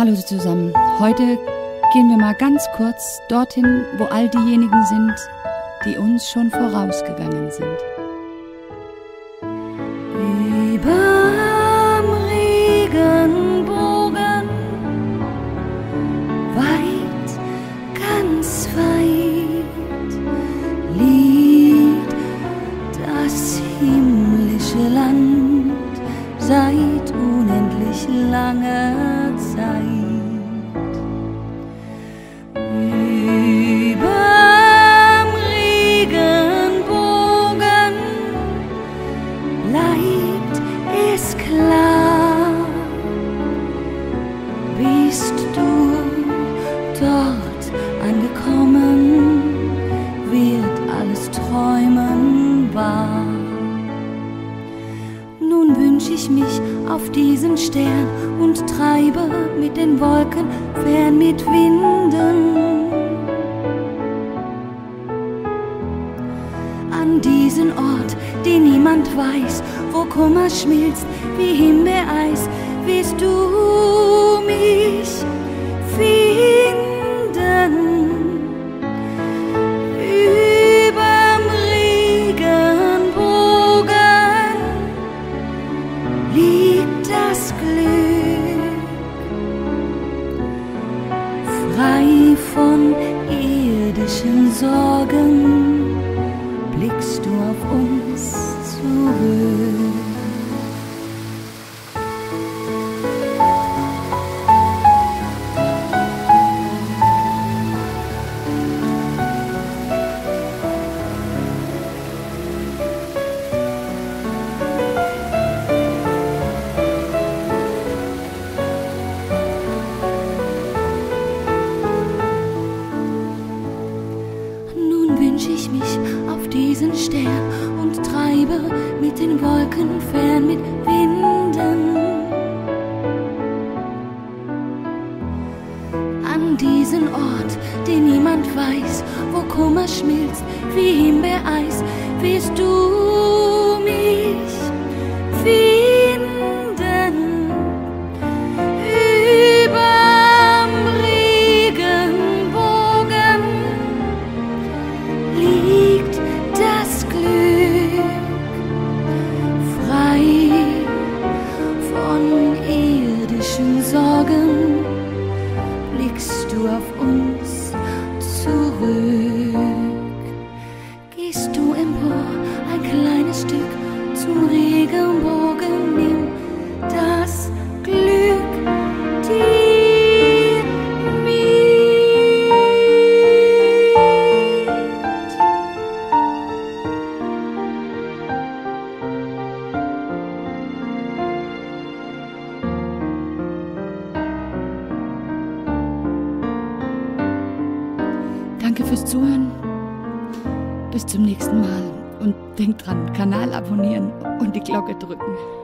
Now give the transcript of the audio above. Hallo zusammen, heute gehen wir mal ganz kurz dorthin, wo all diejenigen sind, die uns schon vorausgegangen sind. Überm Regenbogen, weit, ganz weit, liegt das himmlische Land seit unendlich langer Zeit. Nun wünsch ich mich auf diesen Stern und treibe mit den Wolken fern mit Winden. An diesen Ort, den niemand weiß, wo Kummer schmilzt wie Himbeereis, willst du mich finden? Frei von irdischen Sorgen blickst du auf uns zurück. Ich mich auf diesen Stern und treibe mit den Wolken fern mit Winden. An diesen Ort, den niemand weiß, wo Kummer schmilzt wie Himbeereis, willst du mich finden. Überm Regenbogen liegt das Glück, frei von irdischen Sorgen, blickst du auf uns zurück. Gehst du empor, ein kleines Stück zum Regenbogen, nimm das Glück dir. Danke fürs Zuhören, bis zum nächsten Mal und denkt dran, Kanal abonnieren und die Glocke drücken.